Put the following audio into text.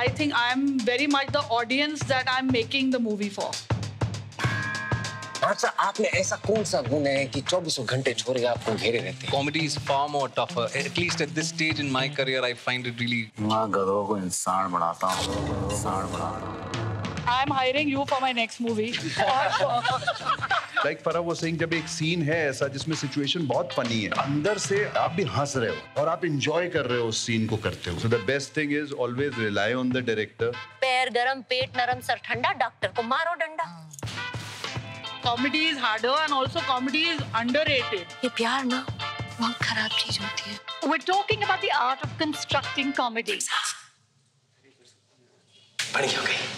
I think I'm very much the audience that I'm making the movie for. Farah, आपने ऐसा कौन सा गुण है कि 24 घंटे छोड़ के आपको घेरे रहते हैं? Comedy is far more tougher. At least at this stage in my career, I find it really. मैं गधों को इंसान बनाता हूँ, I'm hiring you for my next movie. Like Farah was saying, जब एक scene है ऐसा जिसमें situation बहुत funny है, अंदर से आप भी हंस रहे हो और आप enjoy कर रहे हो उस scene को करते हो. So the best thing is always rely on the director. पैर गरम, पेट नरम, सर ठंडा, डॉक्टर को मारो डंडा. Comedy is harder and also comedy is underrated. ये प्यार ना बहुत खराब चीज होती है. We're talking about the art of constructing comedy. बड़ी हो गई.